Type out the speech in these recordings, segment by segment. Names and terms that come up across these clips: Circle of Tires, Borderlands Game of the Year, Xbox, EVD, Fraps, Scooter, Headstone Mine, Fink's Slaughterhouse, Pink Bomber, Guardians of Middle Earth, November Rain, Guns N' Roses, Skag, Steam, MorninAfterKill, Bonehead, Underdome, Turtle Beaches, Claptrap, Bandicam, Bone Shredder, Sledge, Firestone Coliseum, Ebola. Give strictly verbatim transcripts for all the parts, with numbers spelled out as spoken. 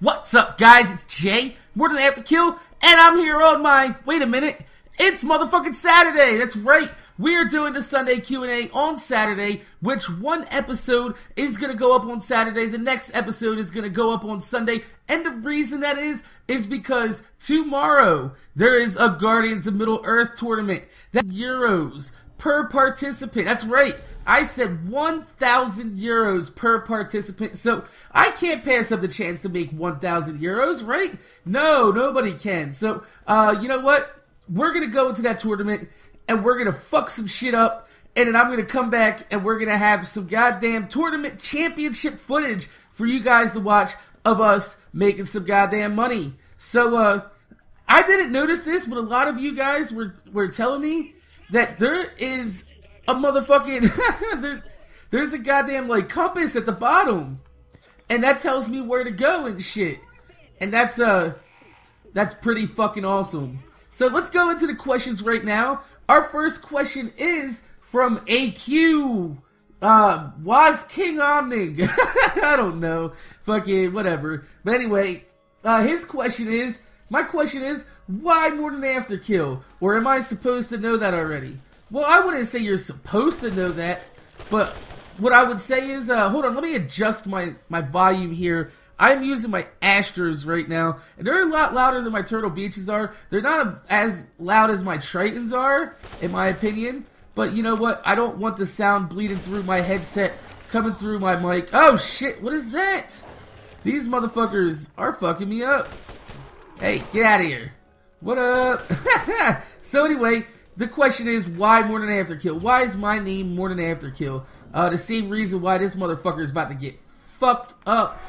What's up, guys? It's Jay, MorninAfterKill, and I'm here on my... Wait a minute. It's motherfucking Saturday. That's right. We're doing the Sunday Q and A on Saturday, which one episode is going to go up on Saturday. The next episode is going to go up on Sunday. And the reason that is, is because tomorrow there is a Guardians of Middle Earth tournament. That Euros per participant. That's right. I said one thousand euros per participant. So I can't pass up the chance to make one thousand euros, right? No, nobody can. So, uh, you know what? We're going to go into that tournament, and we're going to fuck some shit up, and then I'm going to come back, and we're going to have some goddamn tournament championship footage for you guys to watch of us making some goddamn money. So, uh, I didn't notice this, but a lot of you guys were, were telling me that there is a motherfucking... there, there's a goddamn, like, compass at the bottom, and that tells me where to go and shit. And that's, uh, that's pretty fucking awesome. So let's go into the questions right now. Our first question is from A Q. Uh, was King Omnig? I don't know. Fucking whatever. But anyway, uh, his question is, my question is, why MorninAfterKill? Or am I supposed to know that already? Well, I wouldn't say you're supposed to know that. But what I would say is, uh, hold on, let me adjust my, my volume here. I'm using my Astros right now, and they're a lot louder than my Turtle Beaches are. They're not a, as loud as my Tritons are, in my opinion. But you know what? I don't want the sound bleeding through my headset, coming through my mic. Oh shit, what is that? These motherfuckers are fucking me up. Hey, get out of here. What up? So anyway, the question is, why MorninAfterKill? Why is my name MorninAfterKill? Uh, the same reason why this motherfucker is about to get fucked up.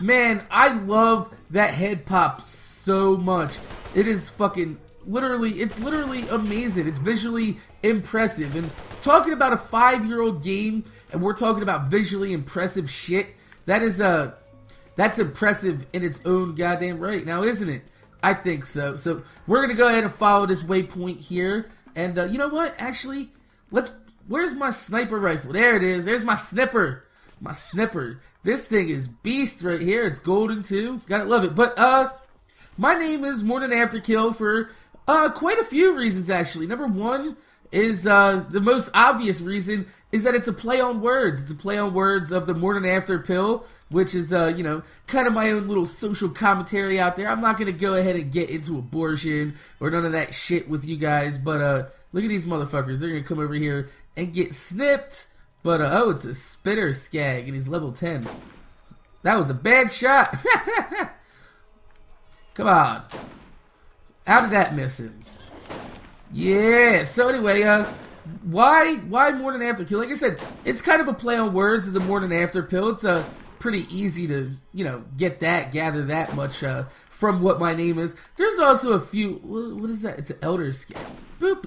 Man, I love that head pop so much. It is fucking literally, it's literally amazing. It's visually impressive. And talking about a five-year-old game, and we're talking about visually impressive shit, that is a, uh, that's impressive in its own goddamn right now, isn't it? I think so. So we're going to go ahead and follow this waypoint here. And uh, you know what? Actually, let's, where's my sniper rifle? There it is. There's my snipper. My snipper. This thing is beast right here. It's golden too. Gotta love it. But uh, my name is MorninAfterKill for uh quite a few reasons actually. Number one is uh the most obvious reason is that it's a play on words. It's a play on words of the MorninAfterKill, which is uh you know kind of my own little social commentary out there. I'm not gonna go ahead and get into abortion or none of that shit with you guys. But uh, look at these motherfuckers. They're gonna come over here and get snipped. But, uh, oh, it's a spitter Skag, and he's level ten. That was a bad shot. Come on. How did that miss him? Yeah, so anyway, uh, why why MorninAfterKill? Like I said, it's kind of a play on words of the MorninAfterKill. It's uh, pretty easy to, you know, get that, gather that much uh, from what my name is. There's also a few, what is that? It's an elder Skag. Boop.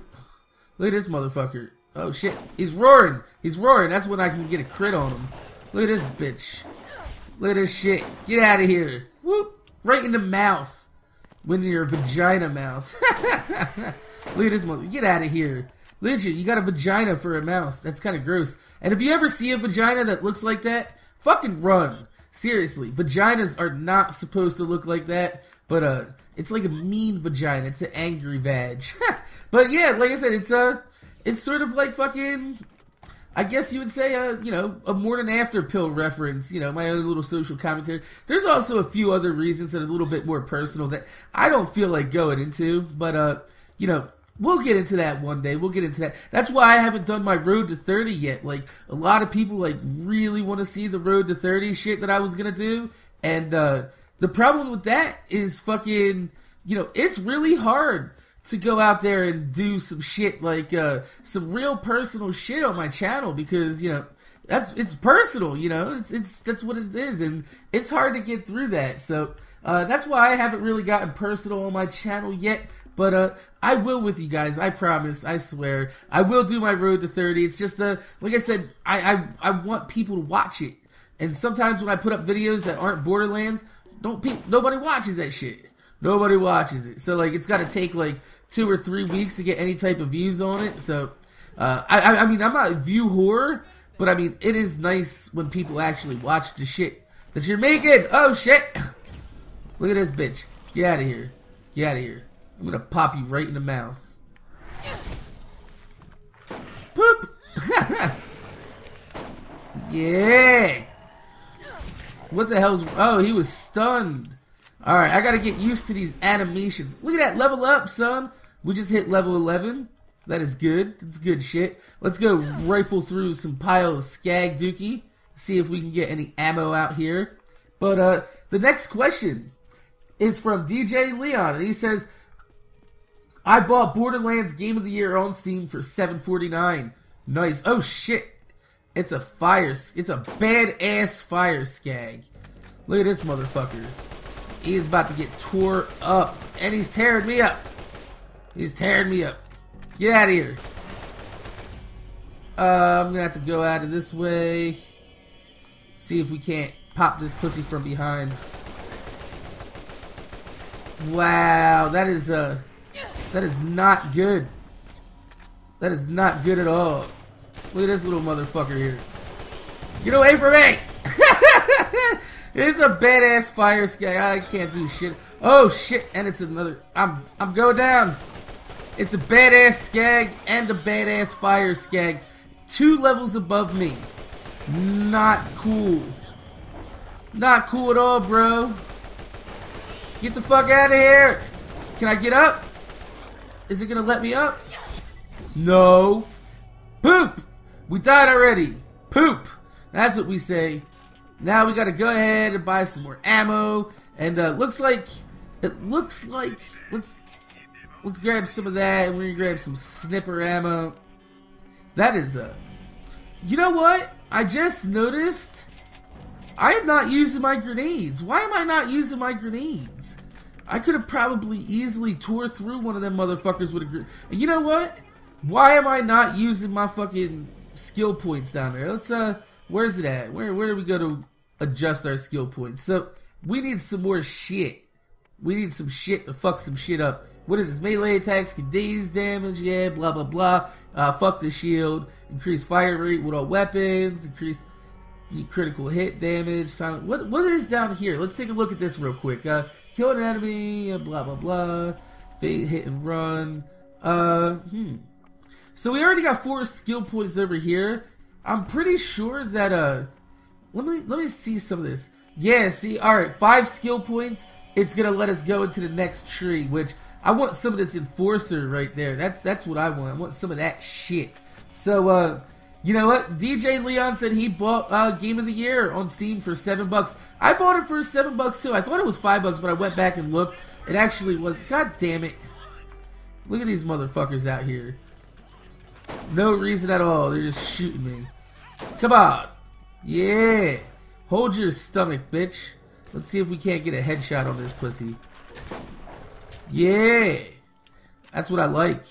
Look at this motherfucker. Oh shit, he's roaring, he's roaring, that's when I can get a crit on him. Look at this bitch. Look at this shit, get out of here. Whoop, right in the mouth. When your vagina mouth. Look at this mother, get out of here. Legit, you got a vagina for a mouth, that's kind of gross. And if you ever see a vagina that looks like that, fucking run. Seriously, vaginas are not supposed to look like that, but uh, it's like a mean vagina, it's an angry vag. But yeah, like I said, it's a... Uh, It's sort of like fucking, I guess you would say, a, you know, a MorninAfterKill reference, you know, my own little social commentary. There's also a few other reasons that are a little bit more personal that I don't feel like going into, but, uh, you know, we'll get into that one day. We'll get into that. That's why I haven't done my Road to thirty yet. Like, a lot of people, like, really want to see the Road to thirty shit that I was going to do, and uh, the problem with that is fucking, you know, it's really hard to go out there and do some shit like uh, some real personal shit on my channel because, you know, that's it's personal, you know, it's it's that's what it is, and it's hard to get through that. So uh, that's why I haven't really gotten personal on my channel yet, but uh, I will with you guys, I promise, I swear. I will do my Road to thirty. It's just, uh, like I said, I, I, I want people to watch it, and sometimes when I put up videos that aren't Borderlands, don't pe nobody watches that shit. Nobody watches it. So, like, it's got to take, like, two or three weeks to get any type of views on it. So, uh, I, I mean, I'm not view whore, But I mean, it is nice when people actually watch the shit that you're making. Oh shit! Look at this bitch. Get out of here. Get out of here. I'm gonna pop you right in the mouth. Poop! Yeah! What the hell's... Oh, he was stunned. Alright, I gotta get used to these animations. Look at that, level up, son. We just hit level eleven. That is good. That's good shit. Let's go rifle through some pile of Skag Dookie. See if we can get any ammo out here. But uh, the next question is from D J Leon. And he says, I bought Borderlands Game of the Year on Steam for seven forty-nine. Nice. Oh, shit. It's a fire... It's a badass fire Skag. Look at this motherfucker. He is about to get tore up. And he's tearing me up. He's tearing me up. Get out of here. Uh, I'm going to have to go out of this way. See if we can't pop this pussy from behind. Wow. That is... Uh, that is not good. That is not good at all. Look at this little motherfucker here. Get away from me! It's a badass fire sky. I can't do shit. Oh shit! And it's another. I'm I'm going down. It's a badass Skag and a badass fire Skag. Two levels above me. Not cool. Not cool at all, bro. Get the fuck out of here! Can I get up? Is it gonna let me up? No. Poop! We died already. Poop! That's what we say. Now we gotta go ahead and buy some more ammo. And uh, looks like it looks like let's let's grab some of that, and we're gonna grab some sniper ammo. That is a. You know what? I just noticed I am not using my grenades. Why am I not using my grenades? I could have probably easily tore through one of them motherfuckers with a grenade. And you know what? Why am I not using my fucking skill points down there? Let's, uh, where's it at? Where, where do we go to adjust our skill points? So, we need some more shit. We need some shit to fuck some shit up. What is this? Melee attacks can daze damage, yeah, blah, blah, blah. Uh, fuck the shield. Increase fire rate with all weapons. Increase critical hit damage. Silent. What, what is down here? Let's take a look at this real quick. Uh, kill an enemy, blah, blah, blah. Fade, hit, and run. Uh, hmm. So we already got four skill points over here. I'm pretty sure that uh let me let me see some of this. Yeah, see, alright, five skill points. It's gonna let us go into the next tree, which I want some of this enforcer right there. That's that's what I want. I want some of that shit. So uh you know what? D J Leon said he bought uh Game of the Year on Steam for seven bucks. I bought it for seven bucks too. I thought it was five bucks, but I went back and looked. It actually was. God damn it. Look at these motherfuckers out here. No reason at all. They're just shooting me. Come on. Yeah. Hold your stomach, bitch. Let's see if we can't get a headshot on this pussy. Yeah. That's what I like.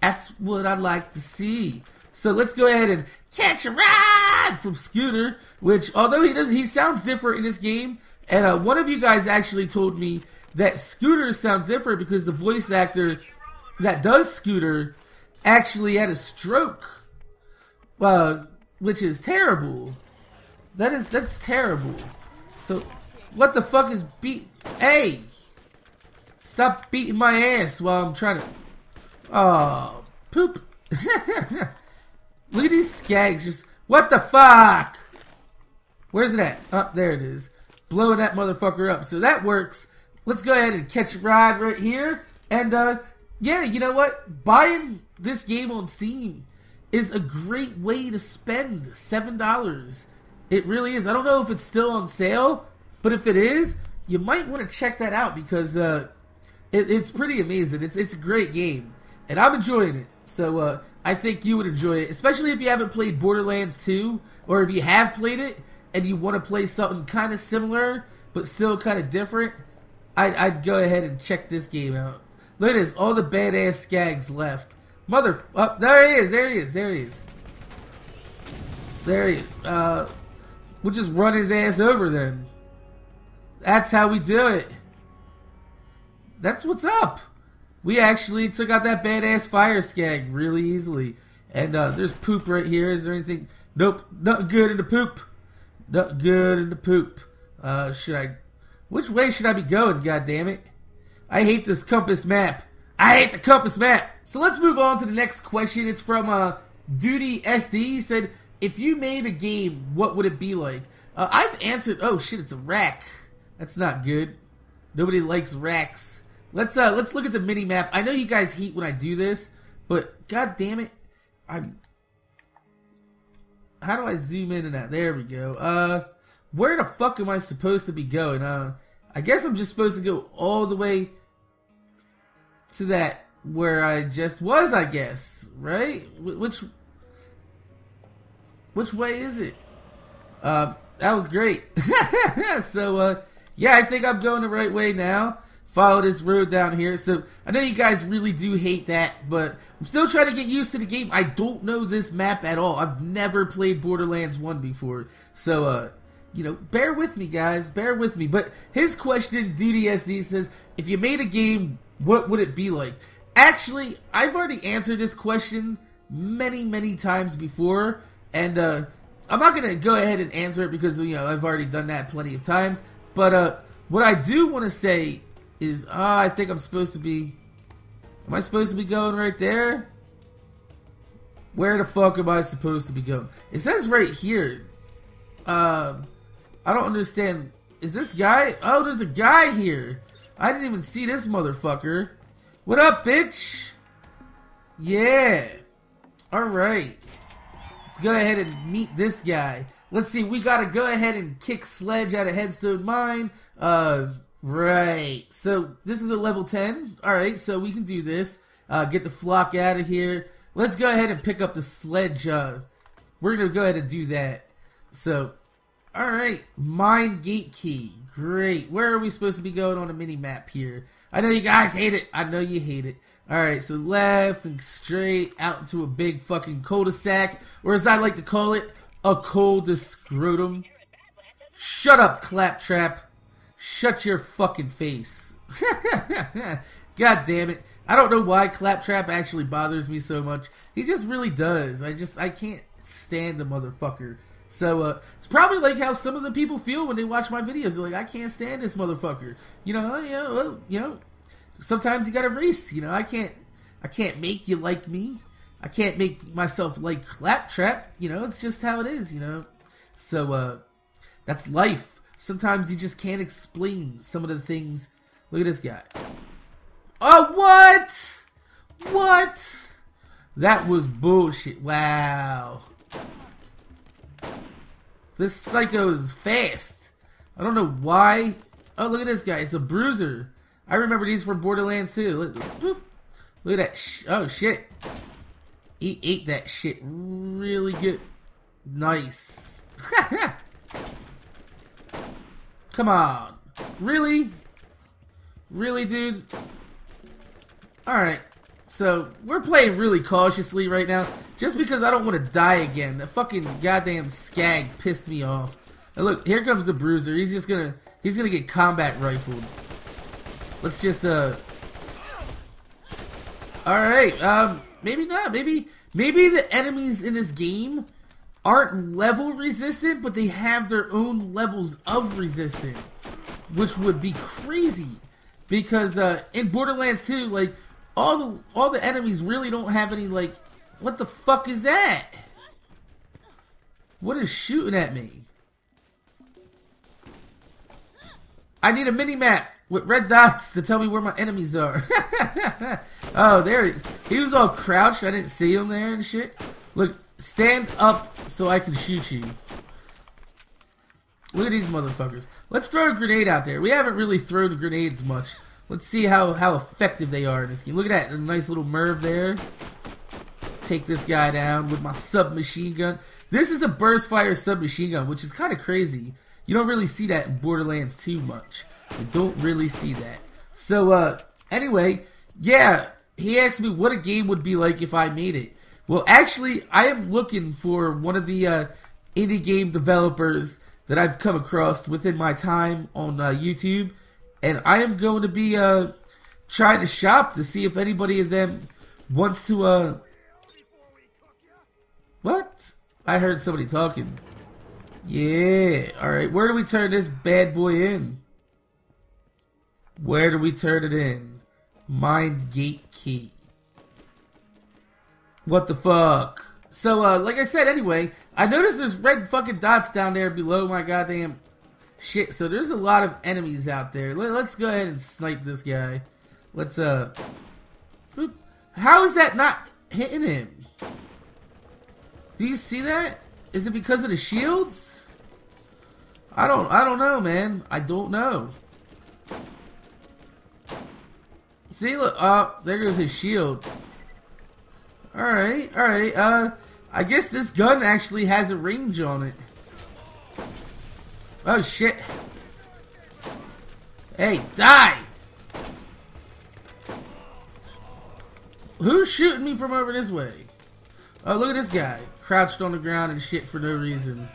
That's what I like to see. So let's go ahead and catch a ride from Scooter, which, although he does, he sounds different in this game. And uh, one of you guys actually told me that Scooter sounds different because the voice actor that does Scooter actually had a stroke, uh, which is terrible. That is, that's terrible. So, what the fuck is beat? Hey, stop beating my ass while I'm trying to. Oh, poop! Look at these Skags. Just what the fuck? Where's it at? Oh, there it is. Blowing that motherfucker up. So that works. Let's go ahead and catch a ride right here. And uh, yeah, you know what? Buying this game on Steam is a great way to spend seven dollars. It really is. I don't know if it's still on sale, but if it is, you might want to check that out because uh, it, it's pretty amazing. It's it's a great game, and I'm enjoying it. So uh, I think you would enjoy it, especially if you haven't played Borderlands two, or if you have played it and you want to play something kind of similar but still kind of different. I'd, I'd go ahead and check this game out. Look at this. All the badass Skags left. Mother... Oh, there he is, there he is, there he is. There he is. Uh, we'll just run his ass over then. That's how we do it. That's what's up. We actually took out that badass fire Skag really easily. And uh, there's poop right here. Is there anything? Nope. Not good in the poop. Not good in the poop. Uh, should I? Which way should I be going? God damn it! I hate this compass map. I hate the compass map. So let's move on to the next question. It's from uh, Duty S D. He said, "If you made a game, what would it be like?" Uh, I've answered. Oh shit! It's a rack. That's not good. Nobody likes racks. Let's uh, let's look at the mini map. I know you guys hate when I do this, but god damn it, I'm. How do I zoom in and out? There we go. Uh, where the fuck am I supposed to be going? Uh, I guess I'm just supposed to go all the way to that where I just was. I guess, right? Which which way is it? Uh, that was great. So uh, yeah, I think I'm going the right way now. Follow this road down here. So I know you guys really do hate that, but I'm still trying to get used to the game. I don't know this map at all. I've never played Borderlands one before. So, uh, you know, bear with me, guys. Bear with me. But his question, D D S D, says, if you made a game, what would it be like? Actually, I've already answered this question many, many times before. And uh, I'm not going to go ahead and answer it because, you know, I've already done that plenty of times. But uh, what I do want to say is, ah, I think I'm supposed to be, am I supposed to be going right there? Where the fuck am I supposed to be going? It says right here. Um, I don't understand. Is this guy? Oh, there's a guy here. I didn't even see this motherfucker. What up, bitch? Yeah. Alright. Let's go ahead and meet this guy. Let's see, we gotta go ahead and kick Sledge out of Headstone Mine. Uh... Right, so this is a level ten. Alright, so we can do this. Uh, get the flock out of here. Let's go ahead and pick up the sledge. Uh, we're going to go ahead and do that. So, alright, mine gate key. Great. Where are we supposed to be going on a mini-map here? I know you guys hate it. I know you hate it. Alright, so left and straight out into a big fucking cul-de-sac. Or as I like to call it, a cul-de-scrotum. Shut up, Claptrap. Shut your fucking face. God damn it. I don't know why Claptrap actually bothers me so much. He just really does. I just, I can't stand the motherfucker. So, uh, it's probably like how some of the people feel when they watch my videos. They're like, I can't stand this motherfucker. You know, you know, well, you know, sometimes you gotta race. You know, I can't, I can't make you like me. I can't make myself like Claptrap. You know, it's just how it is, you know. So, uh, that's life. Sometimes you just can't explain some of the things. Look at this guy. Oh, what? What? That was bullshit. Wow. This psycho is fast. I don't know why. Oh, look at this guy. It's a bruiser. I remember these from Borderlands two. Look, boop. Look at that. Sh oh, shit. He ate that shit really good. Nice. Ha ha. Come on. Really? Really, dude? Alright. So, we're playing really cautiously right now. Just because I don't want to die again. The fucking goddamn Skag pissed me off. And look, here comes the bruiser. He's just gonna... He's gonna get combat rifled. Let's just, uh... Alright, um... Maybe not. Maybe... Maybe the enemies in this game aren't level resistant, but they have their own levels of resistance, which would be crazy, because uh, in Borderlands two, like all the all the enemies really don't have any like, what the fuck is that? What is shooting at me? I need a mini map with red dots to tell me where my enemies are. Oh, there he, he was all crouched. I didn't see him there and shit. Look. Stand up so I can shoot you. Look at these motherfuckers. Let's throw a grenade out there. We haven't really thrown grenades much. Let's see how, how effective they are in this game. Look at that. A nice little Merv there. Take this guy down with my submachine gun. This is a burst fire submachine gun, which is kind of crazy. You don't really see that in Borderlands two much. You don't really see that. So, uh, anyway, yeah. He asked me what a game would be like if I made it. Well, actually, I am looking for one of the uh, indie game developers that I've come across within my time on uh, YouTube, and I am going to be uh, trying to shop to see if anybody of them wants to uh, What? I heard somebody talking. Yeah. Alright, where do we turn this bad boy in? Where do we turn it in? Mine gate key. What the fuck? So, uh, like I said, anyway, I noticed there's red fucking dots down there below my goddamn shit. So there's a lot of enemies out there. Let's go ahead and snipe this guy. Let's, uh... Boop. How is that not hitting him? Do you see that? Is it because of the shields? I don't, I don't know, man. I don't know. See, look, uh, there goes his shield. Alright, alright, uh, I guess this gun actually has a range on it. Oh, shit. Hey, die! Who's shooting me from over this way? Oh, look at this guy. Crouched on the ground and shit for no reason.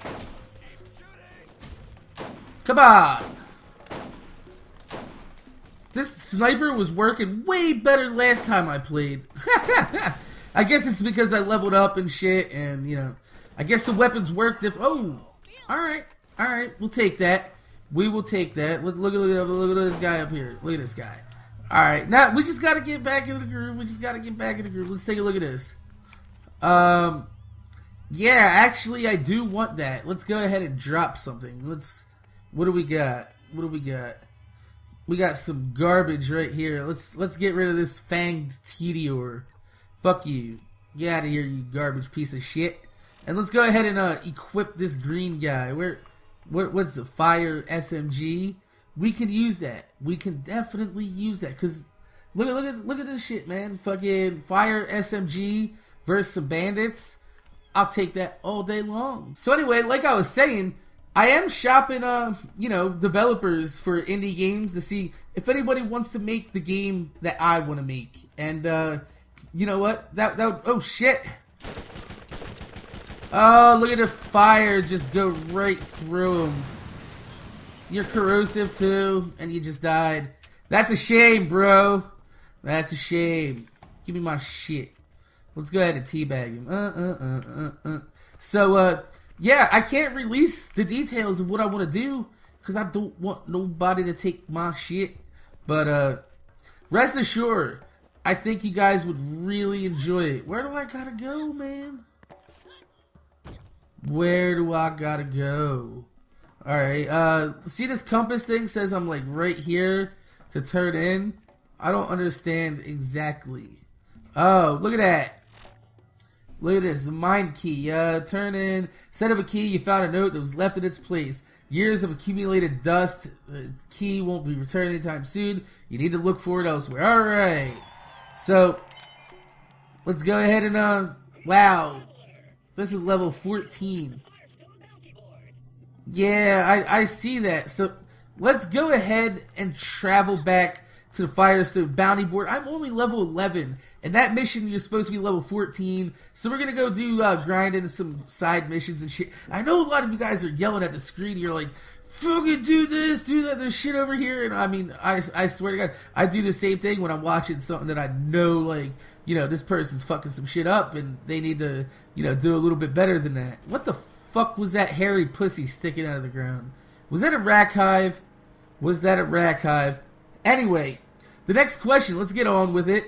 Come on! This sniper was working way better last time I played. I guess it's because I leveled up and shit, and you know, I guess the weapons worked. If oh, all right, all right, we'll take that. We will take that. Look, look, look, look at this guy up here. Look at this guy. All right, now we just gotta get back into the groove. We just gotta get back into the groove. Let's take a look at this. Um, yeah, actually, I do want that. Let's go ahead and drop something. Let's. What do we got? What do we got? We got some garbage right here. Let's let's get rid of this fanged Tedior. Fuck you. Get out of here, you garbage piece of shit. And let's go ahead and uh, equip this green guy. Where, what, what's the fire S M G? We can use that. We can definitely use that. Cause look at look at look at this shit, man. Fucking fire S M G versus some bandits. I'll take that all day long. So anyway, like I was saying, I am shopping, uh, you know, developers for indie games to see if anybody wants to make the game that I want to make. And, uh, you know what? That, that would, oh, shit. Oh, look at the fire just go right through him. You're corrosive, too, and you just died. That's a shame, bro. That's a shame. Give me my shit. Let's go ahead and teabag him. Uh, uh, uh, uh, uh. So, uh... yeah, I can't release the details of what I want to do because I don't want nobody to take my shit. But uh, rest assured, I think you guys would really enjoy it. Where do I gotta go, man? Where do I gotta go? All right. Uh, see this compass thing says I'm like right here to turn in. I don't understand exactly. Oh, look at that. Look at this, mine key, uh, turn in, instead of a key, you found a note that was left in its place. Years of accumulated dust, the key won't be returned anytime soon, you need to look for it elsewhere. Alright, so, let's go ahead and, uh, wow, this is level fourteen. Yeah, I, I see that, so, let's go ahead and travel back to the Firestone bounty board. I'm only level eleven, and that mission you're supposed to be level fourteen, so we're gonna go do uh, grinding some side missions and shit. I know a lot of you guys are yelling at the screen, you're like, fucking do this, do that, there's shit over here, and I mean, I, I swear to God, I do the same thing when I'm watching something that I know, like, you know, this person's fucking some shit up, and they need to, you know, do a little bit better than that. What the fuck was that hairy pussy sticking out of the ground? Was that a rack hive? Was that a rack hive? Anyway, the next question, let's get on with it,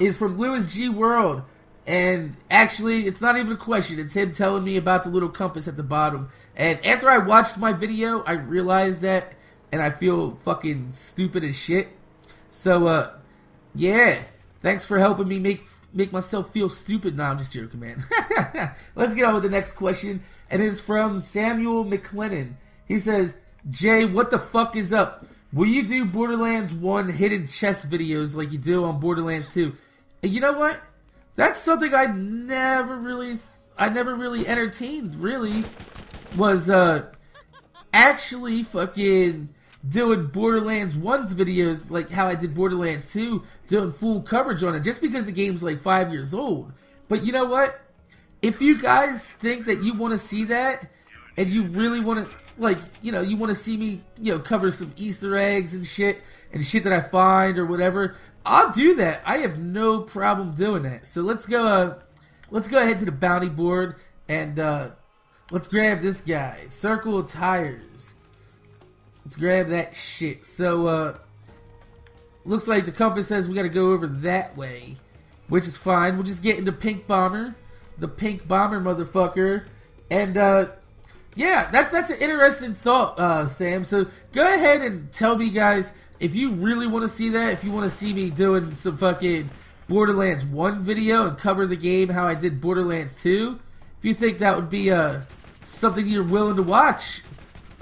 is from Lewis G. World. And actually, it's not even a question. It's him telling me about the little compass at the bottom. And after I watched my video, I realized that, and I feel fucking stupid as shit. So, uh, yeah. Thanks for helping me make make myself feel stupid. Nah, I'm just joking, man. Let's get on with the next question. And it's from Samuel McLennan. He says, Jay, what the fuck is up? Will you do Borderlands one hidden chest videos like you do on Borderlands two? And you know what? That's something I never really, I never really entertained. Really, was uh, actually fucking doing Borderlands one's videos like how I did Borderlands two, doing full coverage on it. Just because the game's like five years old. But you know what? If you guys think that you want to see that, and you really want to, like, you know, you want to see me, you know, cover some Easter eggs and shit, and shit that I find or whatever, I'll do that. I have no problem doing that. So let's go, uh, let's go ahead to the bounty board and uh, let's grab this guy, Circle of Tires. Let's grab that shit. So uh, looks like the compass says we got to go over that way, which is fine. We'll just get into Pink Bomber, the Pink Bomber motherfucker, and uh, yeah, that's that's an interesting thought, uh, Sam. So go ahead and tell me, guys, if you really want to see that, if you want to see me doing some fucking Borderlands one video and cover the game how I did Borderlands two, if you think that would be uh, something you're willing to watch,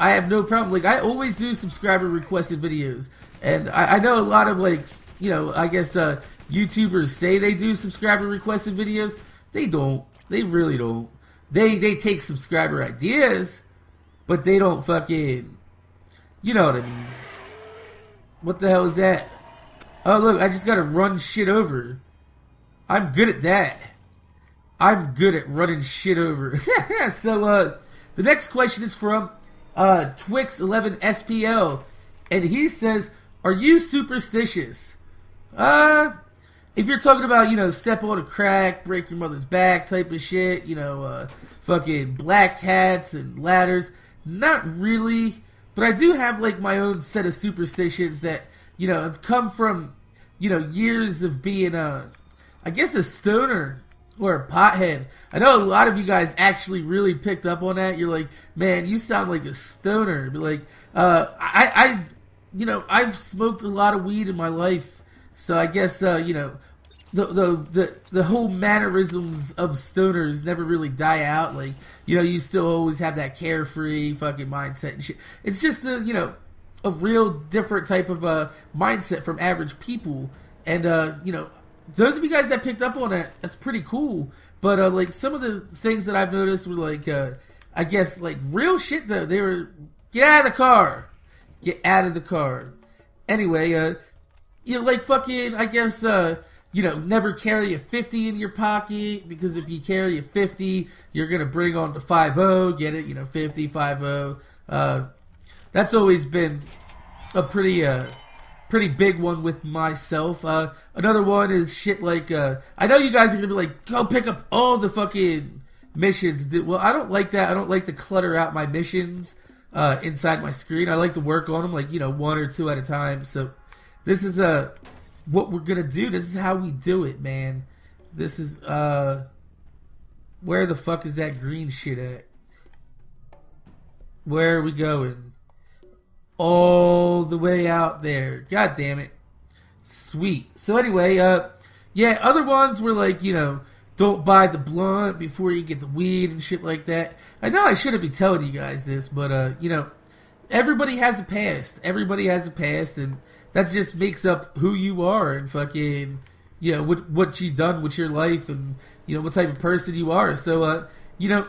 I have no problem. Like, I always do subscriber requested videos, and I, I know a lot of, like, you know, I guess uh, YouTubers say they do subscriber requested videos. They don't. They really don't. They they take subscriber ideas, but they don't fucking, you know what I mean. What the hell is that? Oh, look, I just gotta run shit over. I'm good at that. I'm good at running shit over. So, uh, the next question is from uh, Twix eleven S P L, and he says, are you superstitious? Uh, if you're talking about, you know, step on a crack, break your mother's back type of shit, you know, uh, fucking black cats and ladders, not really. But I do have, like, my own set of superstitions that, you know, have come from, you know, years of being, a, I guess, a stoner or a pothead. I know a lot of you guys actually really picked up on that. You're like, man, you sound like a stoner. But, like, uh, I, I, you know, I've smoked a lot of weed in my life. So I guess, uh, you know, the, the, the, the whole mannerisms of stoners never really die out. Like, you know, you still always have that carefree fucking mindset and shit. It's just a, you know, a real different type of uh, mindset from average people. And, uh, you know, those of you guys that picked up on that, that's pretty cool. But, uh, like, some of the things that I've noticed were, like, uh, I guess, like, real shit, though. They were, get out of the car. Get out of the car. Anyway, uh, you know, like, fucking, I guess, uh, you know, never carry a fifty in your pocket, because if you carry a fifty, you're going to bring on the five oh, get it? You know, fifty, five oh. Uh, that's always been a pretty uh, pretty big one with myself. Uh, another one is shit like, uh, I know you guys are going to be like, go pick up all the fucking missions. Well, I don't like that. I don't like to clutter out my missions uh, inside my screen. I like to work on them, like, you know, one or two at a time. So this is a... Uh, what we're gonna do. This is how we do it, man. This is, uh... where the fuck is that green shit at? Where are we going? All the way out there. God damn it. Sweet. So anyway, uh... yeah, other ones were like, you know, don't buy the blunt before you get the weed and shit like that. I know I shouldn't be telling you guys this, but, uh, you know, everybody has a past. Everybody has a past, and that just makes up who you are and fucking, you know, what what you done with your life and, you know, what type of person you are. So, uh, you know,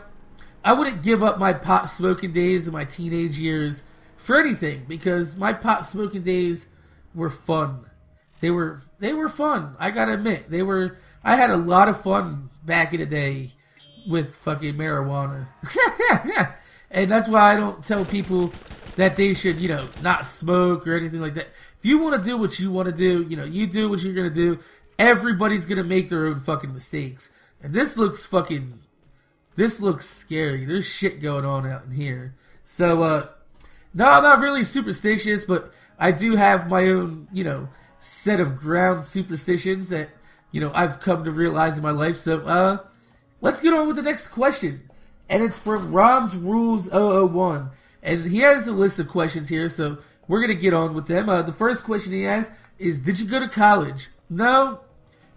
I wouldn't give up my pot smoking days and my teenage years for anything, because my pot smoking days were fun. They were they were fun. I gotta admit, they were. I had a lot of fun back in the day with fucking marijuana, and that's why I don't tell people that they should, you know, not smoke or anything like that. If you want to do what you want to do, you know, you do what you're going to do. Everybody's going to make their own fucking mistakes. And this looks fucking, this looks scary. There's shit going on out in here. So, uh, no, I'm not really superstitious, but I do have my own, you know, set of ground superstitions that, you know, I've come to realize in my life. So, uh, let's get on with the next question. And it's from Rom's Rules oh oh one. And he has a list of questions here, so we're going to get on with them. Uh, the first question he has is, did you go to college? No.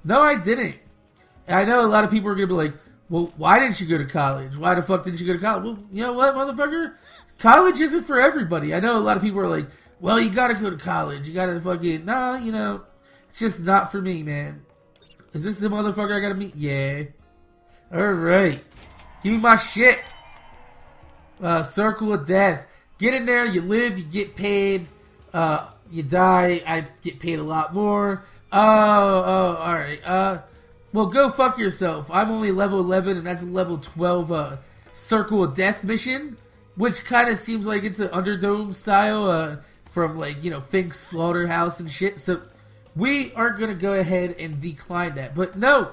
No, I didn't. And I know a lot of people are going to be like, well, why didn't you go to college? Why the fuck didn't you go to college? Well, you know what, motherfucker? College isn't for everybody. I know a lot of people are like, well, you got to go to college. You got to fucking, nah, you know, it's just not for me, man. Is this the motherfucker I got to meet? Yeah. All right. Give me my shit. Uh, circle of death. Get in there, you live, you get paid, uh, you die, I get paid a lot more. Oh, oh, alright. Uh, well, go fuck yourself. I'm only level eleven, and that's a level twelve uh, circle of death mission, which kind of seems like it's an Underdome style uh, from, like, you know, Fink's Slaughterhouse and shit. So we are going to go ahead and decline that. But no,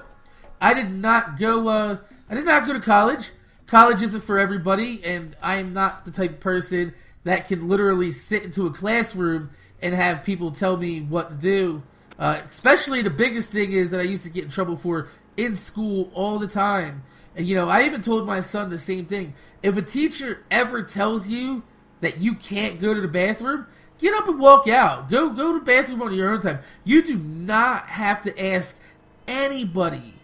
I did not go. Uh, I did not go to college. College isn't for everybody, and I am not the type of person that can literally sit into a classroom and have people tell me what to do. Uh, especially the biggest thing is that I used to get in trouble for in school all the time. And, you know, I even told my son the same thing. If a teacher ever tells you that you can't go to the bathroom, get up and walk out. Go, go to the bathroom on your own time. You do not have to ask anybody,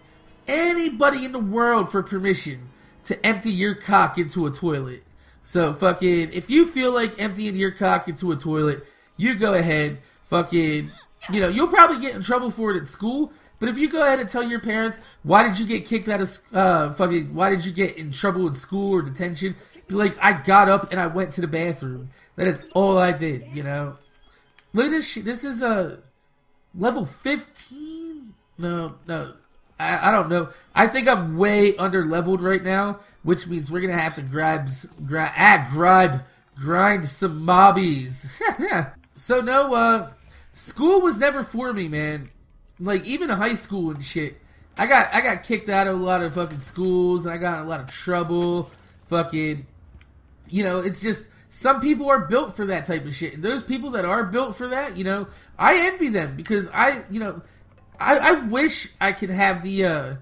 anybody in the world for permission to empty your cock into a toilet. So, fucking, if you feel like emptying your cock into a toilet, you go ahead, fucking, you know, you'll probably get in trouble for it at school. But if you go ahead and tell your parents, why did you get kicked out of, uh, fucking, why did you get in trouble in school or detention? Be like, I got up and I went to the bathroom. That is all I did, you know. Look at this shit. This is, uh, level fifteen? No, no. I, I don't know. I think I'm way under-leveled right now, which means we're going to have to grab, grab, ah, grab, grind some mobbies. So, no, uh, school was never for me, man. Like, even high school and shit, I got I got kicked out of a lot of fucking schools, and I got in a lot of trouble, fucking, you know, it's just, some people are built for that type of shit, and those people that are built for that, you know, I envy them, because I, you know, I, I wish I could have the, uh,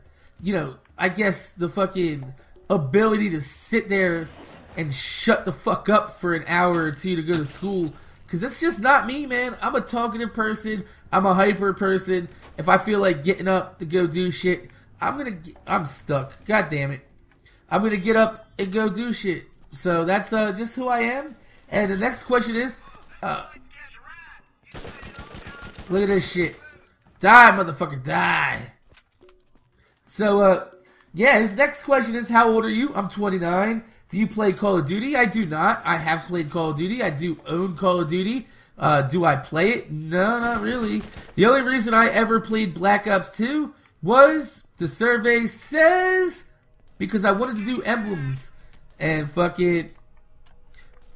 you know, I guess the fucking ability to sit there and shut the fuck up for an hour or two to go to school. Because that's just not me, man. I'm a talkative person. I'm a hyper person. If I feel like getting up to go do shit, I'm gonna get, I'm stuck. God damn it. I'm gonna get up and go do shit. So that's uh, just who I am. And the next question is... Uh, look at this shit. Die, motherfucker, die. So, uh, yeah, his next question is, how old are you? I'm twenty-nine. Do you play Call of Duty? I do not. I have played Call of Duty. I do own Call of Duty. Uh, do I play it? No, not really. The only reason I ever played Black Ops two was, the survey says, because I wanted to do emblems. And fucking,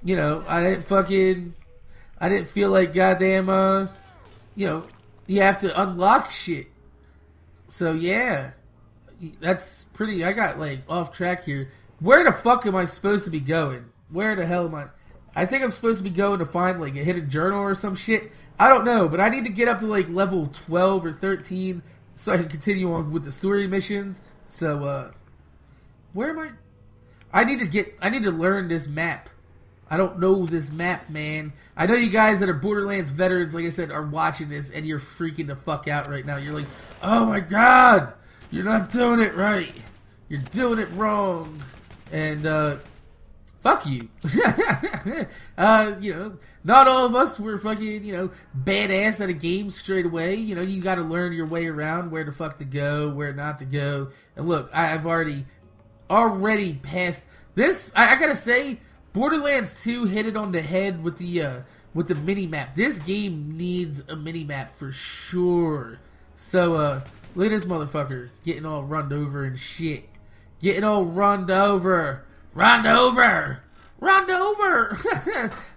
you know, I didn't fucking, I didn't feel like goddamn, uh, you know, you have to unlock shit. So yeah, that's pretty, I got like off track here. Where the fuck am I supposed to be going? Where the hell am I? I think I'm supposed to be going to find, like, a hidden journal or some shit. I don't know, but I need to get up to, like, level twelve or thirteen so I can continue on with the story missions. So, uh, where am I? I need to get, I need to learn this map. I don't know this map, man. I know you guys that are Borderlands veterans, like I said, are watching this, and you're freaking the fuck out right now. You're like, oh my god, you're not doing it right. You're doing it wrong. And, uh, fuck you. uh, you know, not all of us were fucking, you know, badass at a game straight away. You know, you gotta learn your way around where the fuck to go, where not to go. And look, I've already, already passed this. I, I gotta say, Borderlands two hit it on the head with the, uh, with the mini-map. This game needs a mini-map for sure. So, uh, look at this motherfucker getting all run over and shit. Getting all runned over. Runned over. Runned over.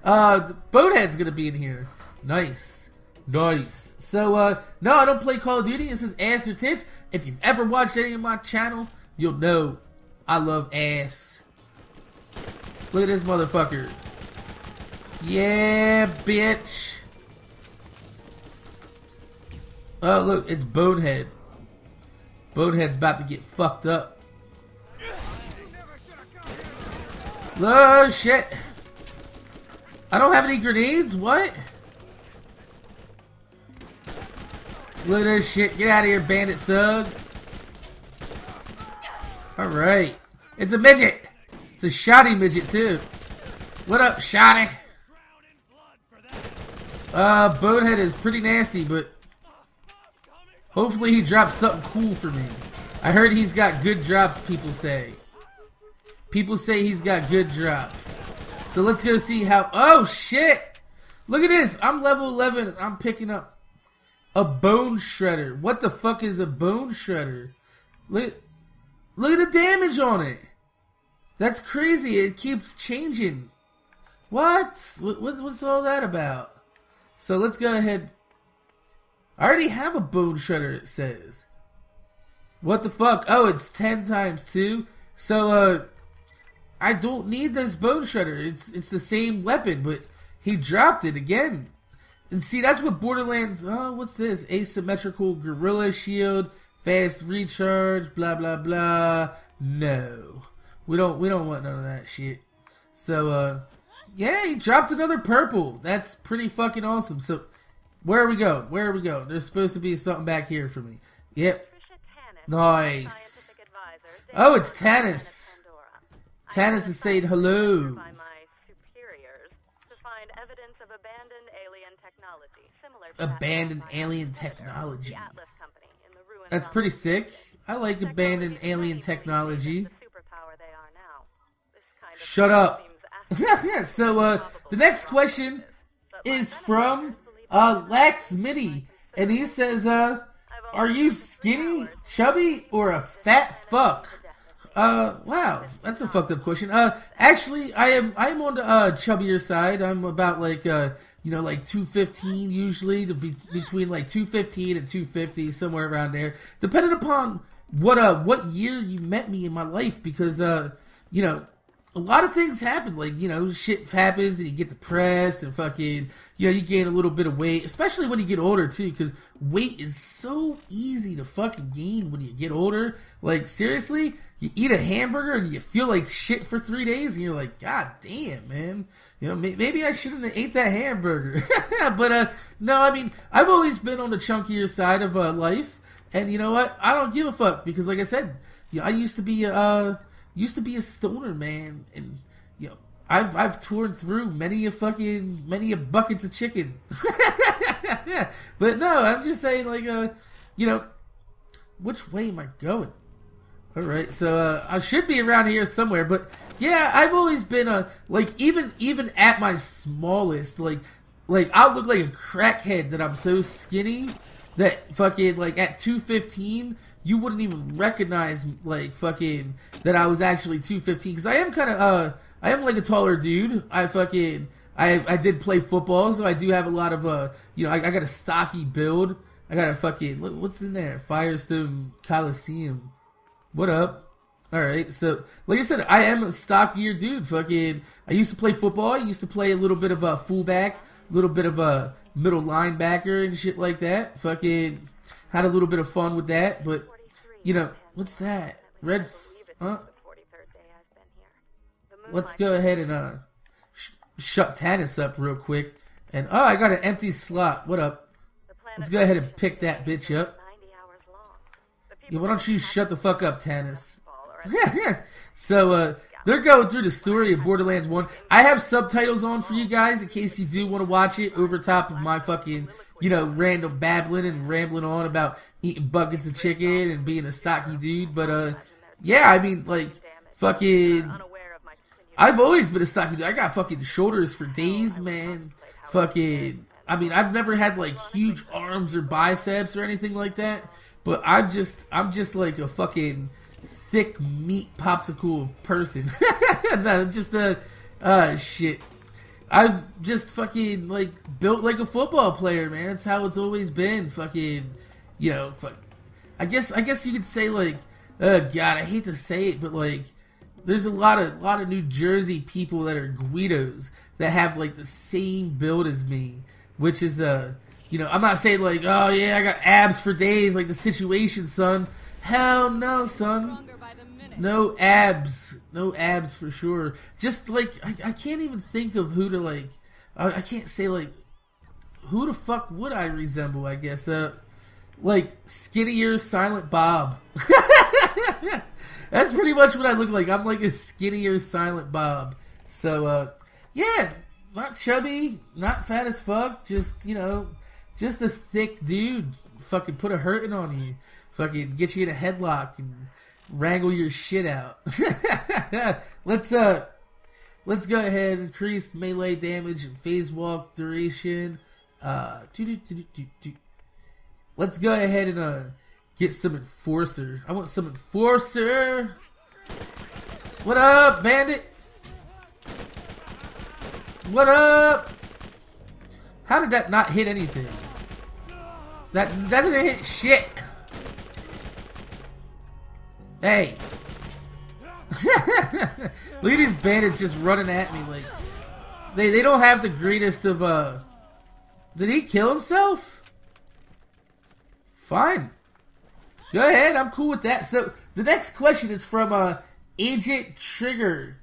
uh, Bonehead's gonna be in here. Nice. Nice. So, uh, no, I don't play Call of Duty. This is ass or tits. If you've ever watched any of my channel, you'll know I love ass. Look at this motherfucker. Yeah, bitch. Oh, look, it's Bonehead. Bonehead's about to get fucked up. Oh shit! I don't have any grenades. What? Look at this shit. Get out of here, bandit thug. All right, it's a midget. It's a shotty midget too. What up, shotty? Uh, Bonehead is pretty nasty, but hopefully he drops something cool for me. I heard he's got good drops. People say. People say he's got good drops. So let's go see how... Oh, shit! Look at this! I'm level eleven. I'm picking up a Bone Shredder. What the fuck is a Bone Shredder? Look, look at the damage on it. That's crazy. It keeps changing. What? What, what what's all that about? So let's go ahead. I already have a Bone Shredder, it says. What the fuck? Oh, it's ten times two. So, uh, I don't need this Bone Shredder. It's, it's the same weapon, but he dropped it again. And see, that's what Borderlands... Oh, what's this? Asymmetrical Gorilla Shield, fast recharge, blah, blah, blah. No. We don't, we don't want none of that shit. So, uh... yeah, he dropped another purple. That's pretty fucking awesome. So, where are we going? Where are we going? There's supposed to be something back here for me. Yep. Nice. Oh, it's Tannis. Tannis is saying hello. By my superiors to find evidence of abandoned alien technology, similar to abandoned alien technology. That's pretty sick. I like abandoned alien technology. Shut up. Yeah, so uh, the next question is from uh, Lax Mitty, and he says, uh, are you skinny, chubby, or a fat fuck? Uh, wow, that's a fucked up question. Uh, actually, I am I am on the uh, chubbier side. I'm about like uh, you know, like two fifteen usually, to be between like two fifteen and two fifty, somewhere around there, depending upon what uh what year you met me in my life, because uh you know. A lot of things happen, like, you know, shit happens and you get depressed and fucking, you know, you gain a little bit of weight, especially when you get older, too, because weight is so easy to fucking gain when you get older. Like, seriously, you eat a hamburger and you feel like shit for three days and you're like, God damn, man. You know, maybe I shouldn't have ate that hamburger. But, uh, no, I mean, I've always been on the chunkier side of uh, life, and you know what? I don't give a fuck, because, like I said, you know, I used to be, uh... used to be a stoner, man, and you know, I've I've torn through many a fucking many a buckets of chicken. But no, I'm just saying, like, uh, you know, which way am I going? All right, so uh, I should be around here somewhere. But yeah, I've always been a like even even at my smallest, like like I look like a crackhead that I'm so skinny that fucking like at two fifteen. You wouldn't even recognize, like, fucking, that I was actually two fifteen, because I am kind of, uh, I am, like, a taller dude. I fucking, I, I did play football, so I do have a lot of, uh, you know, I, I got a stocky build. I got a fucking, look, what's in there? Firestone Coliseum. What up? Alright, so, like I said, I am a stockier dude. Fucking, I used to play football. I used to play a little bit of a fullback, a little bit of a middle linebacker and shit like that. Fucking, had a little bit of fun with that, but... You know, what's that? Red, f huh? Let's go ahead and uh, sh shut Tannis up real quick. And, oh, I got an empty slot. What up? Let's go ahead and pick that bitch up. Yeah, why don't you shut the fuck up, Tannis? So, uh, they're going through the story of Borderlands one. I have subtitles on for you guys in case you do want to watch it over top of my fucking... You know, random babbling and rambling on about eating buckets of chicken and being a stocky dude. But, uh, yeah, I mean, like, fucking, I've always been a stocky dude. I got fucking shoulders for days, man. Fucking, I mean, I've never had, like, huge arms or biceps or anything like that. But I'm just, I'm just like a fucking thick meat popsicle person. No, just a, uh, shit. I've just fucking, like, built like a football player, man. That's how it's always been. Fucking, you know, fuck. I guess, I guess you could say, like, oh, God, I hate to say it, but, like, there's a lot of, lot of New Jersey people that are Guidos that have, like, the same build as me, which is, uh, you know, I'm not saying, like, oh, yeah, I got abs for days, like, the situation, son. Hell no, son. No abs. No abs for sure. Just, like, I, I can't even think of who to, like... I, I can't say, like... Who the fuck would I resemble, I guess? Uh, like, skinnier Silent Bob. That's pretty much what I look like. I'm like a skinnier Silent Bob. So, uh... yeah, not chubby, not fat as fuck. Just, you know, just a thick dude. Fucking put a hurting on you. Fucking get you in a headlock and... wrangle your shit out. Let's uh let's go ahead, increase melee damage and phase walk duration. Uh doo -doo -doo -doo -doo -doo. Let's go ahead and uh get some enforcer. I want some enforcer. What up, bandit? What up? How did that not hit anything? That that didn't hit shit. Hey! Look at these bandits just running at me like they they don't have the greenest of uh did he kill himself? Fine. Go ahead, I'm cool with that. So the next question is from uh Agent Trigger.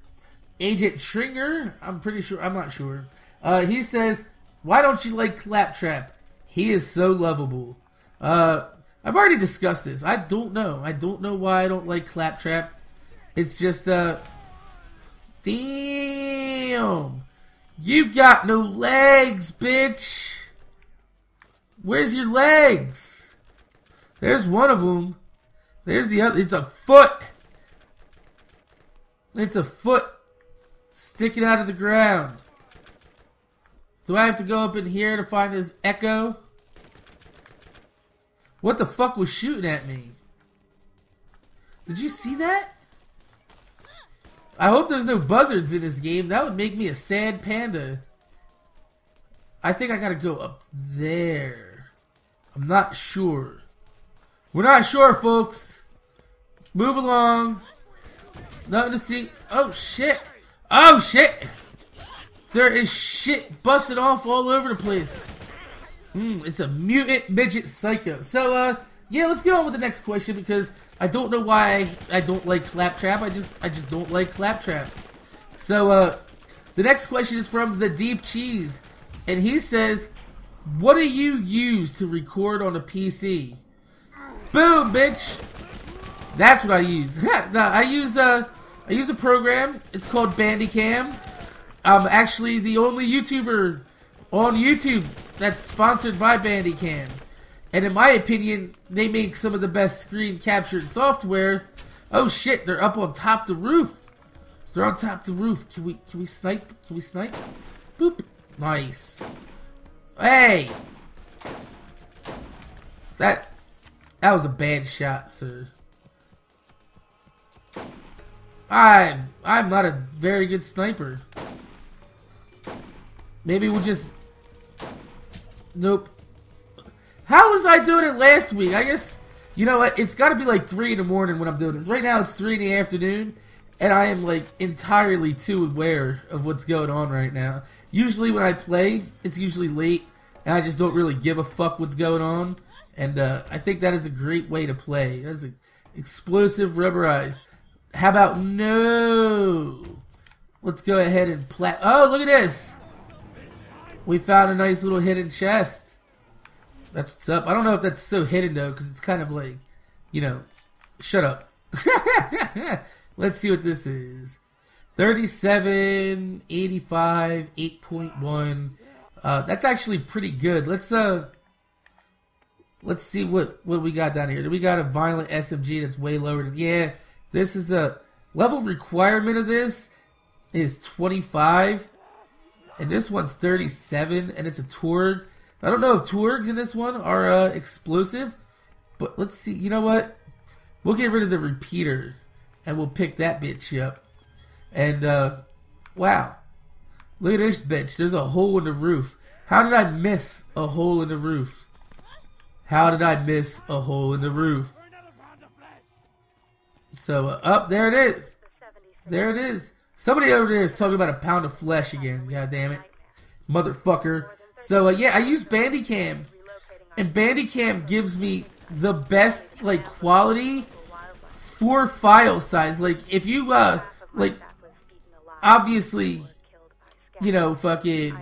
Agent Trigger, I'm pretty sure I'm not sure. Uh he says, why don't you like Claptrap? He is so lovable. Uh I've already discussed this. I don't know. I don't know why I don't like Claptrap. It's just, uh, damn, you got no legs, bitch. Where's your legs? There's one of them. There's the other. It's a foot. It's a foot sticking out of the ground. Do I have to go up in here to find his echo? What the fuck was shooting at me? Did you see that? I hope there's no buzzards in this game. That would make me a sad panda. I think I gotta go up there. I'm not sure. We're not sure, folks. Move along. Nothing to see. Oh, shit. Oh, shit. There is shit busted off all over the place. Mm, it's a mutant midget psycho. So, uh, yeah, let's get on with the next question because I don't know why I don't like Claptrap. I just I just don't like Claptrap. So uh, the next question is from the Deep Cheese, and he says, "What do you use to record on a P C?" Boom, bitch. That's what I use. no, I use a I use a program. It's called Bandicam. I'm actually the only YouTuber on YouTube that's sponsored by Bandicam. And in my opinion, they make some of the best screen capturing software. Oh shit, they're up on top the roof. They're on top the roof. Can we can we snipe? Can we snipe? Boop. Nice. Hey. That that was a bad shot, sir. I I'm not a very good sniper. Maybe we'll just nope. How was I doing it last week? I guess, you know what, it's gotta be like three in the morning when I'm doing this. Right now it's three in the afternoon, and I am like entirely too aware of what's going on right now. Usually when I play, it's usually late, and I just don't really give a fuck what's going on. And uh, I think that is a great way to play. That's an explosive rubberized. How about no? Let's go ahead and plat. Oh, look at this. We found a nice little hidden chest. That's what's up. I don't know if that's so hidden though, because it's kind of like, you know, shut up. Let's see what this is. thirty-seven, eighty-five, eight point one. Uh, that's actually pretty good. Let's uh, let's see what what we got down here. We got a violent S M G that's way lower than. Yeah, this is a level requirement of this is twenty-five, and this one's thirty-seven, and it's a Torg. I don't know if Torgs in this one are uh, explosive, but let's see. You know what? We'll get rid of the repeater, and we'll pick that bitch up. And, uh, wow. Look at this bitch. There's a hole in the roof. How did I miss a hole in the roof? How did I miss a hole in the roof? So, uh, up, there it is. There it is. Somebody over there is talking about a pound of flesh again. God damn it. Motherfucker. So, uh, yeah, I use Bandicam, and Bandicam gives me the best, like, quality for file size. Like, if you, uh, like, obviously, you know, fucking,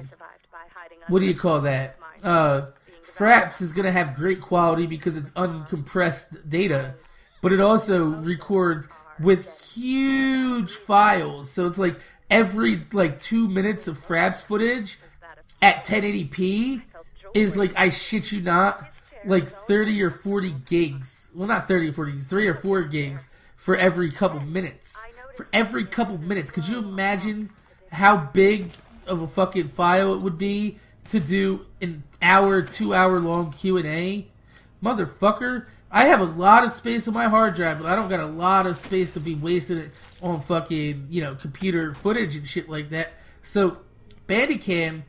what do you call that? Uh, Fraps is going to have great quality because it's uncompressed data, but it also records with huge files. So it's, like, every, like, two minutes of Fraps footage at ten eighty p is like, I shit you not, like thirty or forty gigs. Well, not thirty or forty, three or four gigs for every couple minutes. For every couple minutes. Could you imagine how big of a fucking file it would be to do an hour, two hour long Q and A? Motherfucker, I have a lot of space on my hard drive, but I don't got a lot of space to be wasting it on fucking, you know, computer footage and shit like that. So, Bandicam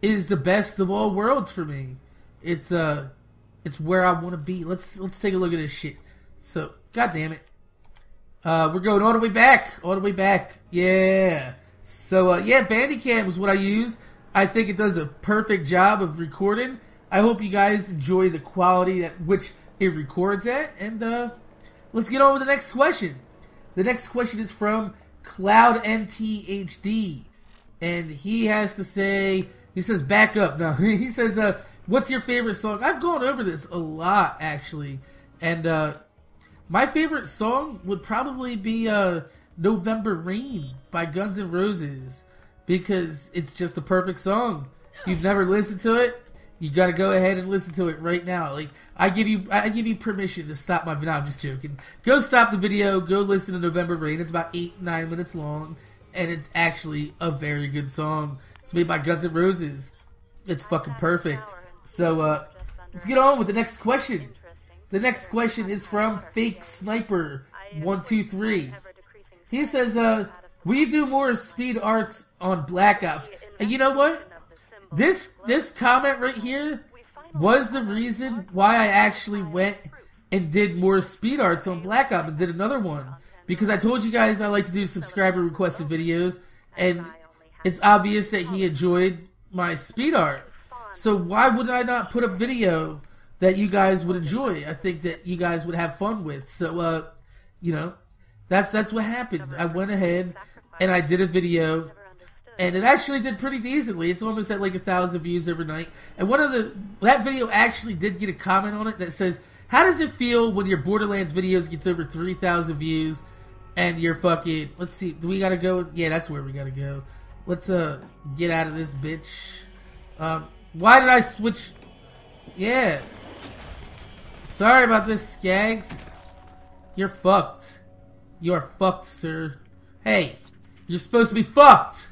is the best of all worlds for me. It's uh, it's where I want to be. Let's let's take a look at this shit. So, god damn it, Uh, we're going all the way back, all the way back. Yeah. So, uh, yeah, Bandicam is what I use. I think it does a perfect job of recording. I hope you guys enjoy the quality at which it records at. And uh, let's get on with the next question. The next question is from Cloud M T H D. And he has to say, he says, back up. No, he says, uh, what's your favorite song? I've gone over this a lot, actually. And uh, my favorite song would probably be uh, November Rain by Guns N' Roses. Because it's just the perfect song. If you've never listened to it, you gotta go ahead and listen to it right now. Like I give you, I give you permission to stop my video. No, I'm just joking. Go stop the video. Go listen to November Rain. It's about eight, nine minutes long, and it's actually a very good song. It's made by Guns N' Roses. It's fucking perfect. So uh, let's get on with the next question. The next question is from Fake Sniper One Two Three. He says, uh, "We do more speed arts on Black Ops." And you know what? This this comment right here was the reason why I actually went and did more speed arts on Black Ops and did another one. Because I told you guys I like to do subscriber requested videos, and it's obvious that he enjoyed my speed art. So why would I not put up video that you guys would enjoy? I think that you guys would have fun with. So uh, you know, that's that's what happened. I went ahead and I did a video. And it actually did pretty decently. It's almost at like a thousand views overnight. And one of the that video actually did get a comment on it that says, "How does it feel when your Borderlands videos gets over three thousand views, and you're fucking..." Let's see. Do we gotta go? Yeah, that's where we gotta go. Let's uh get out of this bitch. Um, why did I switch? Yeah. Sorry about this, Skags. You're fucked. You are fucked, sir. Hey, you're supposed to be fucked.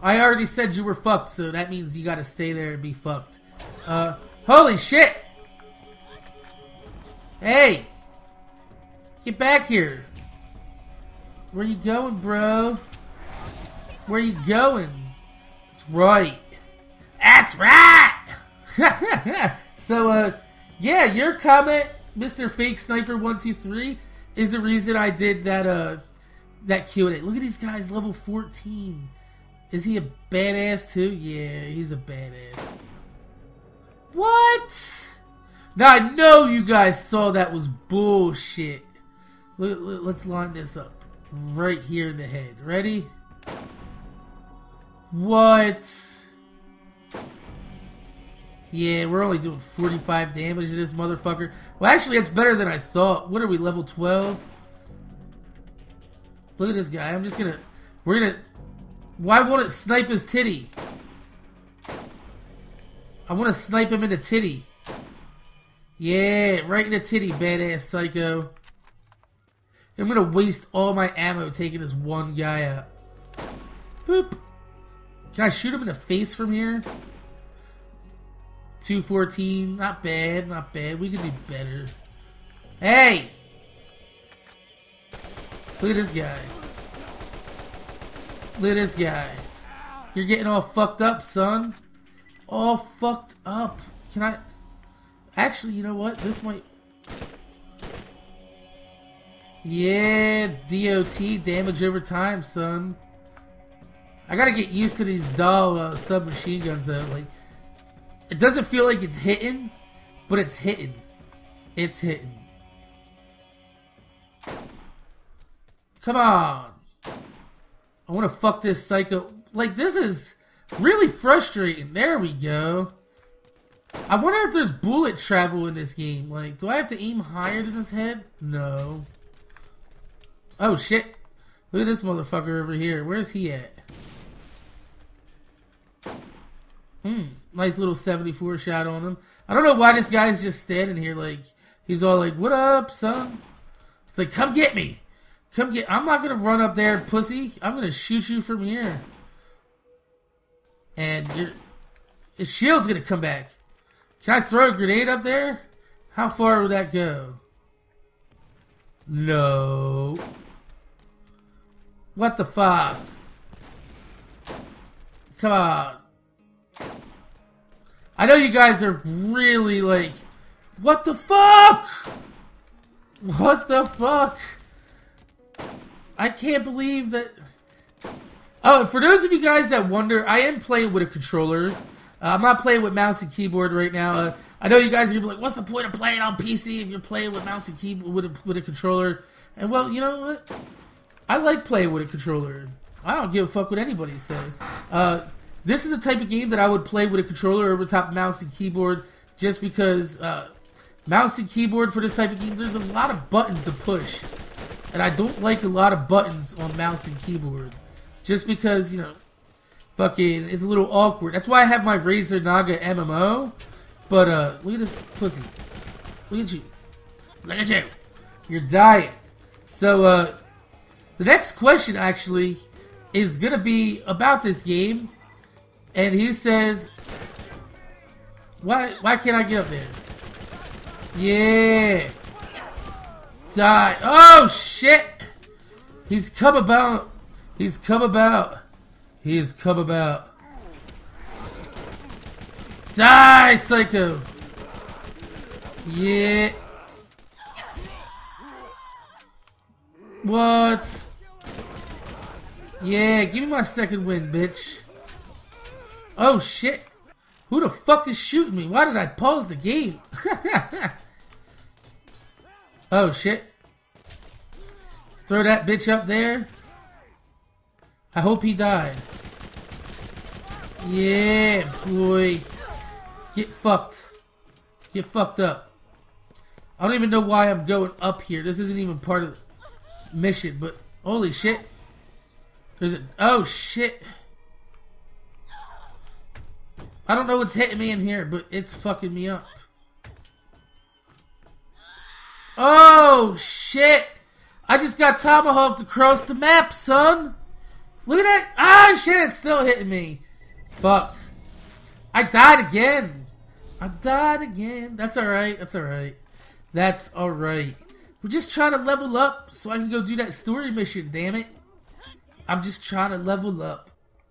I already said you were fucked, so that means you gotta stay there and be fucked. Uh, holy shit! Hey! Get back here! Where you going, bro? Where you going? That's right! That's right! So, uh, yeah, your comment, Mister Fake Sniper one two three, is the reason I did that, uh, that Q and A. Look at these guys, level fourteen. Is he a badass too? Yeah, he's a badass. What? Now I know you guys saw that was bullshit. Look, look, let's line this up right here in the head. Ready? What? Yeah, we're only doing forty-five damage to this motherfucker. Well, actually, that's better than I thought. What are we, level twelve? Look at this guy. I'm just gonna... We're gonna... Why won't it snipe his titty? I want to snipe him in the titty. Yeah, right in the titty, badass psycho. I'm going to waste all my ammo taking this one guy out. Boop. Can I shoot him in the face from here? two fourteen. Not bad, not bad. We can do better. Hey! Look at this guy. Look at this guy. You're getting all fucked up, son. All fucked up. Can I... Actually, you know what? This might... Yeah, D O T, damage over time, son. I gotta get used to these dull uh, submachine guns, though. Like, it doesn't feel like it's hitting, but it's hitting. It's hitting. Come on. I want to fuck this psycho. Like, this is really frustrating. There we go. I wonder if there's bullet travel in this game. Like, do I have to aim higher than his head? No. Oh, shit. Look at this motherfucker over here. Where's he at? Hmm. Nice little seventy-four shot on him. I don't know why this guy's just standing here. Like, he's all like, "What up, son?" It's like, "Come get me. Come get..." I'm not gonna run up there, pussy. I'm gonna shoot you from here. And your, your shield's gonna come back. Can I throw a grenade up there? How far would that go? No. What the fuck? Come on. I know you guys are really like, "What the fuck? What the fuck?" I can't believe that... Oh, for those of you guys that wonder, I am playing with a controller. Uh, I'm not playing with mouse and keyboard right now. Uh, I know you guys are going to be like, what's the point of playing on P C if you're playing with mouse and keyboard with a, with a controller? And well, you know what? I like playing with a controller. I don't give a fuck what anybody says. Uh, this is the type of game that I would play with a controller over top mouse and keyboard just because uh, mouse and keyboard for this type of game, there's a lot of buttons to push. And I don't like a lot of buttons on mouse and keyboard. Just because, you know, fucking, it's a little awkward. That's why I have my Razer Naga M M O. But, uh, look at this pussy. Look at you. Look at you. You're dying. So, uh, the next question, actually, is going to be about this game. And he says, why, why can't I get up there? Yeah. Die. Oh, shit. He's come about. He's come about. He has come about. Die, psycho. Yeah. What? Yeah, give me my second win, bitch. Oh, shit. Who the fuck is shooting me? Why did I pause the game? Oh, shit. Throw that bitch up there. I hope he died. Yeah, boy. Get fucked. Get fucked up. I don't even know why I'm going up here. This isn't even part of the mission, but holy shit. There's a... Oh, shit. I don't know what's hitting me in here, but it's fucking me up. Oh, shit. I just got tomahawked across the map, son. Look at that. Ah, shit, it's still hitting me. Fuck. I died again. I died again. That's alright. That's alright. That's alright. We're just trying to level up so I can go do that story mission, damn it. I'm just trying to level up.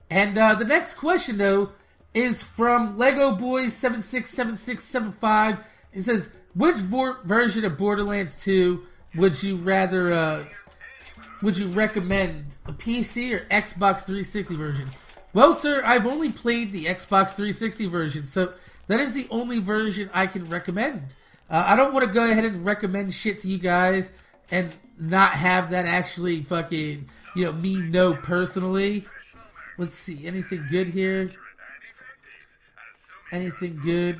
And uh, the next question, though, is from Lego Boys seven six seven six seven five. It says, which version of Borderlands two would you rather... Uh, would you recommend, a P C or Xbox three sixty version? Well, sir, I've only played the Xbox three sixty version, so that is the only version I can recommend. Uh, I don't want to go ahead and recommend shit to you guys and not have that actually fucking, you know, me know personally. Let's see, anything good here? Anything good?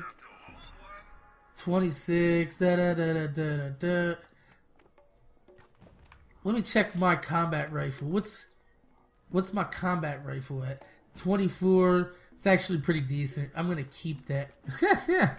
twenty-six, da da da da da da da. Let me check my combat rifle. What's what's my combat rifle at? twenty-four. It's actually pretty decent. I'm going to keep that. Yeah.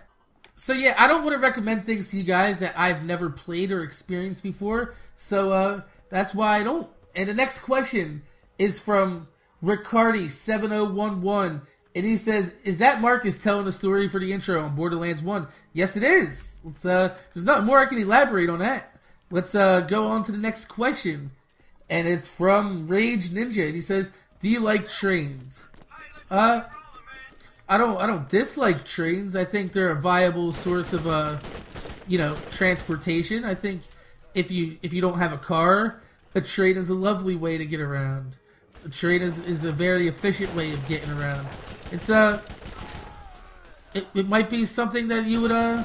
So yeah, I don't want to recommend things to you guys that I've never played or experienced before. So uh, that's why I don't. And the next question is from Riccardi seven oh one one. And he says, is that Marcus telling the story for the intro on Borderlands one? Yes, it is. It's, uh, there's nothing more I can elaborate on that. Let's uh, go on to the next question, and it's from Rage Ninja, and he says, "Do you like trains?" Uh, I don't. I don't dislike trains. I think they're a viable source of uh, you know, transportation. I think if you if you don't have a car, a train is a lovely way to get around. A train is is a very efficient way of getting around. It's uh, it it might be something that you would uh.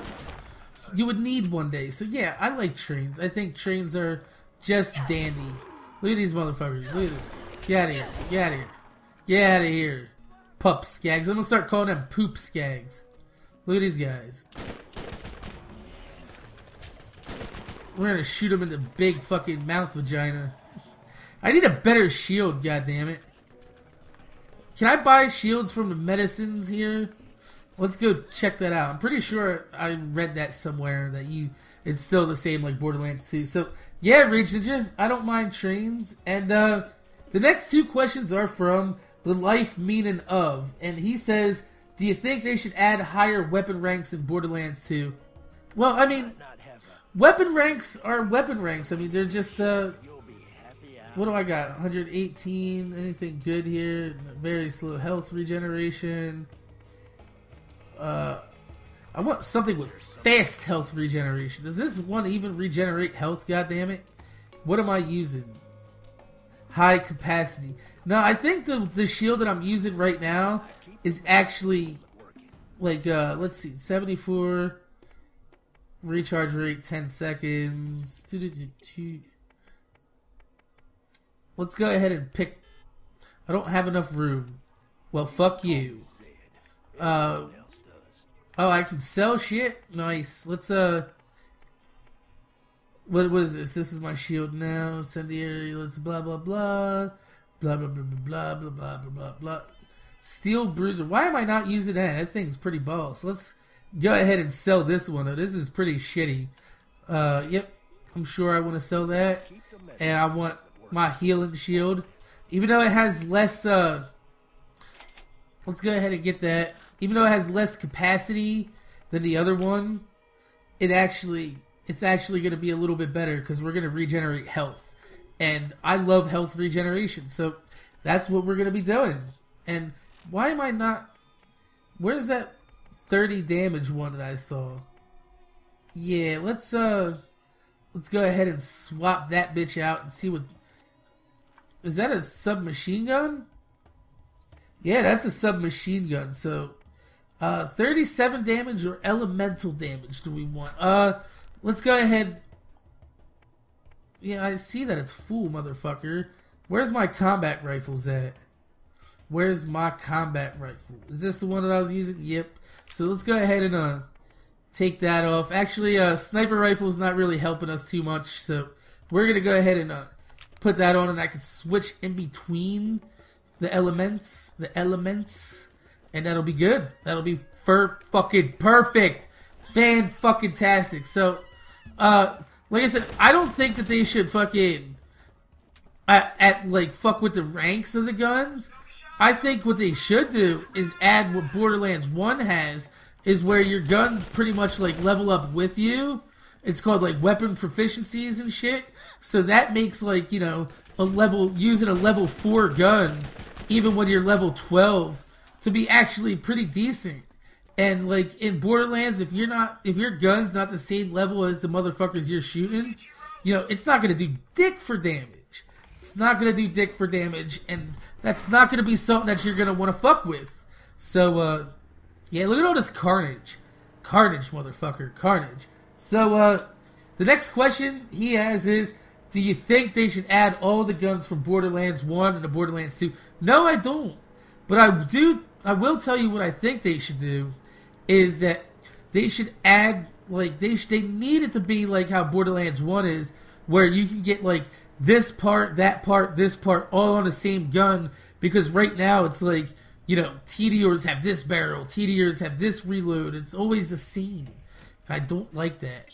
you would need one day. So yeah, I like trains. I think trains are just dandy. Look at these motherfuckers. Look at this. Get out of here. Get out of here. Get out of here. Pup skags. I'm gonna start calling them poop skags. Look at these guys. We're gonna shoot them in the big fucking mouth vagina. I need a better shield, goddammit. Can I buy shields from the medicines here? Let's go check that out. I'm pretty sure I read that somewhere that you it's still the same like Borderlands two. So yeah, Rage Ninja, I don't mind trains. And uh, the next two questions are from The Life Meaning Of, and he says, do you think they should add higher weapon ranks in Borderlands two? Well, I mean, weapon ranks are weapon ranks. I mean, they're just uh, what do I got? one hundred eighteen. Anything good here? Very slow health regeneration. Uh, I want something with fast health regeneration. Does this one even regenerate health, goddammit? What am I using? high capacity. No, I think the the shield that I'm using right now is actually like uh, let's see, seventy-four recharge rate, ten seconds. Let's go ahead and pick. I don't have enough room. Well, fuck you. Uh, oh, I can sell shit. Nice. Let's uh. What what is this? This is my shield now. Incendiary. Let's blah blah blah. Blah blah blah blah blah blah blah blah blah. Steel bruiser. Why am I not using that? That thing's pretty balls. Let's go ahead and sell this one. Though this is pretty shitty. Uh, yep. I'm sure I want to sell that, and I want my healing shield, even though it has less. Uh, let's go ahead and get that. Even though it has less capacity than the other one, it actually. It's actually going to be a little bit better because we're going to regenerate health. And I love health regeneration, so that's what we're going to be doing. And why am I not... Where's that thirty damage one that I saw? Yeah, let's uh, let's go ahead and swap that bitch out and see what... Is that a submachine gun? Yeah, that's a submachine gun, so... Uh, thirty-seven damage or elemental damage do we want? Uh... Let's go ahead. Yeah, I see that it's full, motherfucker. Where's my combat rifles at? Where's my combat rifle? Is this the one that I was using? Yep. So let's go ahead and uh, take that off. Actually, uh, sniper rifle is not really helping us too much, so we're going to go ahead and uh, put that on, and I can switch in between the elements, the elements, and that'll be good. That'll be fur fucking perfect. Fan fucking tastic. So... Uh, like I said, I don't think that they should fucking at, at like fuck with the ranks of the guns. I think what they should do is add what Borderlands one has, is where your guns pretty much like level up with you. It's called like weapon proficiencies and shit. So that makes like, you know, a level, using a level four gun, even when you're level twelve, to be actually pretty decent. And like in Borderlands, if you're not, if your gun's not the same level as the motherfuckers you're shooting, you know, it's not gonna do dick for damage. It's not gonna do dick for damage, and that's not gonna be something that you're gonna wanna fuck with. So uh yeah, look at all this carnage. Carnage, motherfucker, carnage. So uh the next question he has is, do you think they should add all the guns from Borderlands one and the Borderlands two? No, I don't. But I do I will tell you what I think they should do. Is that they should add, like, they sh they need it to be like how Borderlands one is, where you can get, like, this part, that part, this part, all on the same gun, because right now it's like, you know, Tediors have this barrel, Tediors have this reload, it's always the same. I don't like that.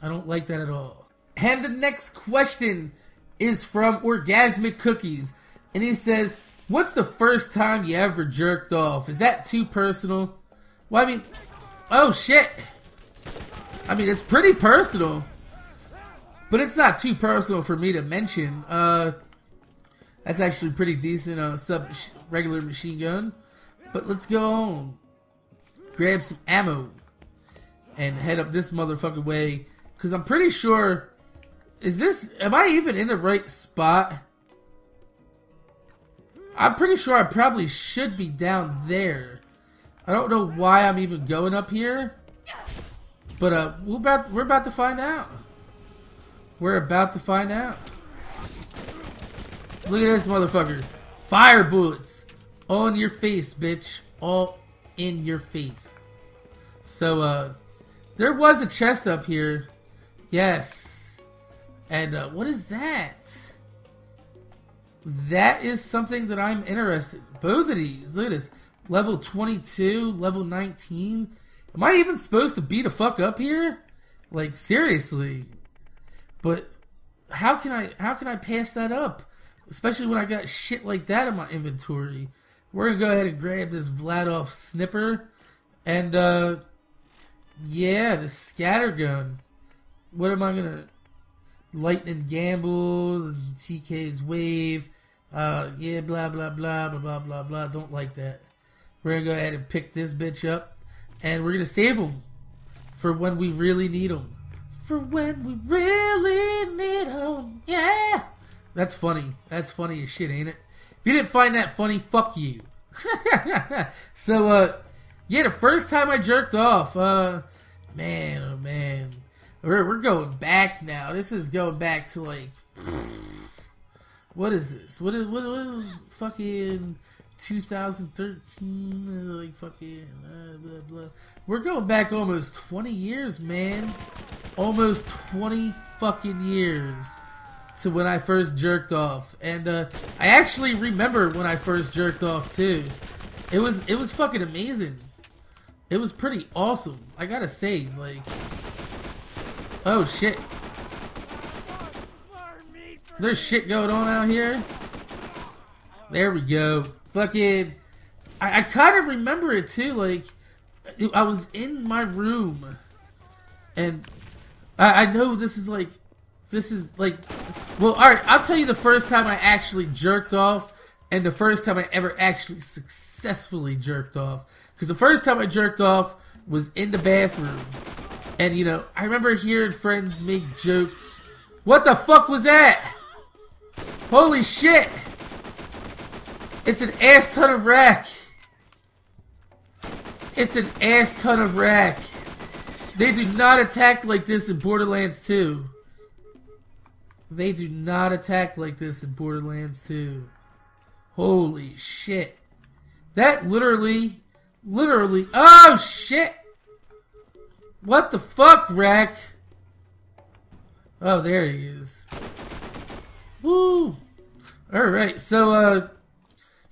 I don't like that at all. And the next question is from Orgasmic Cookies, and he says, what's the first time you ever jerked off? Is that too personal? Well, I mean, oh shit. I mean, it's pretty personal, but it's not too personal for me to mention. Uh, that's actually pretty decent, uh, sub regular machine gun. But let's go on, grab some ammo, and head up this motherfucking way. Cause I'm pretty sure, is this? Am I even in the right spot? I'm pretty sure I probably should be down there. I don't know why I'm even going up here, but uh, we're about we're about to find out. We're about to find out. Look at this motherfucker! Fire bullets, all in your face, bitch! All in your face. So uh, there was a chest up here, yes. And uh, what is that? That is something that I'm interested in. Both of these. Look at this. Level twenty-two, level nineteen. Am I even supposed to be the fuck up here? Like, seriously. But how can I how can I pass that up? Especially when I got shit like that in my inventory. We're gonna go ahead and grab this Vladof snipper. And uh yeah, the scatter gun. What am I gonna Lightning Gamble and T K's Wave? Uh yeah, blah blah blah blah blah blah blah. Don't like that. We're going to go ahead and pick this bitch up. And we're going to save them. For when we really need them. For when we really need them. Yeah. That's funny. That's funny as shit, ain't it? If you didn't find that funny, fuck you. So, uh, yeah, the first time I jerked off, uh, man, oh man, we're, we're going back now. This is going back to like, what is this? What is, what, what is fucking two thousand thirteen? Like fucking uh, blah, blah. We're going back almost twenty years, man. Almost twenty fucking years to when I first jerked off. And uh, I actually remember when I first jerked off too. It was, it was fucking amazing. It was pretty awesome, I gotta say. Like, oh shit, there's shit going on out here. There we go. Fucking, I, I kind of remember it too. Like, I was in my room, and I, I know this is like, this is like, well, all right. I'll tell you the first time I actually jerked off, and the first time I ever actually successfully jerked off. Because the first time I jerked off was in the bathroom. And, you know, I remember hearing friends make jokes. What the fuck was that? Holy shit! It's an ass ton of rack. It's an ass ton of rack. They do not attack like this in Borderlands two. They do not attack like this in Borderlands two. Holy shit. That literally... Literally, oh shit! What the fuck, Rack? Oh, there he is. Woo! Alright, so, uh,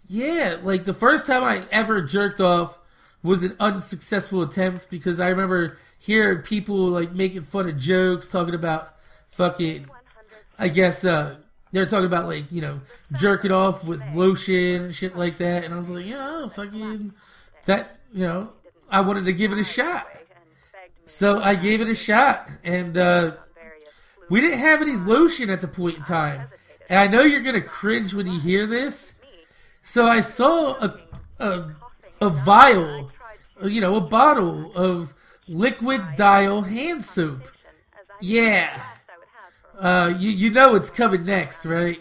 yeah, like the first time I ever jerked off was an unsuccessful attempt, because I remember hearing people like making fun of jokes, talking about fucking, I guess, uh, they were talking about like, you know, jerking off with lotion and shit like that, and I was like, yeah, fucking. That, you know, I wanted to give it a shot. So I gave it a shot. And uh, we didn't have any lotion at the point in time. And I know you're going to cringe when you hear this. So I saw a, a, a vial, you know, a bottle of liquid dial hand soap. Yeah. Uh, you, you know it's coming next, right?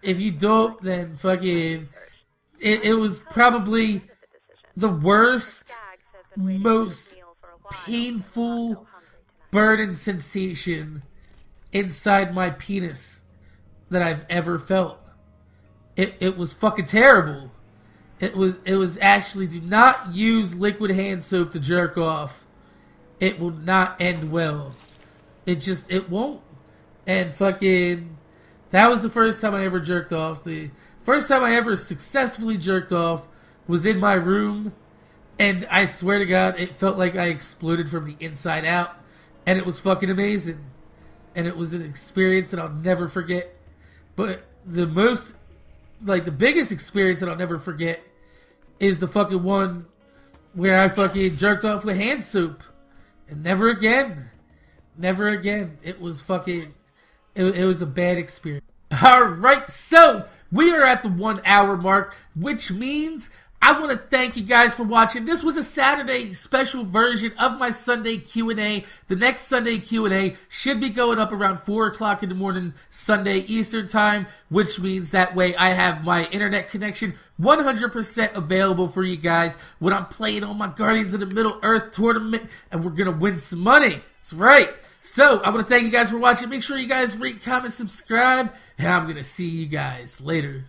If you don't, then fucking... It, it was probably... the worst, most painful burden sensation inside my penis that I've ever felt. It it was fucking terrible. It was it was actually, do not use liquid hand soap to jerk off. It will not end well. It just it won't. And fucking, that was the first time I ever jerked off. The first time I ever successfully jerked off was in my room, and I swear to God, it felt like I exploded from the inside out, and it was fucking amazing, and it was an experience that I'll never forget. But the most, like, the biggest experience that I'll never forget is the fucking one where I fucking jerked off with hand soap, and never again, never again. It was fucking, it, it was a bad experience. All right, so we are at the one hour mark, which means I want to thank you guys for watching. This was a Saturday special version of my Sunday Q and A. The next Sunday Q and A should be going up around four o'clock in the morning Sunday Eastern time, which means that way I have my internet connection one hundred percent available for you guys when I'm playing on my Guardians of the Middle Earth tournament, and we're going to win some money. That's right. So, I want to thank you guys for watching. Make sure you guys rate, comment, subscribe, and I'm going to see you guys later.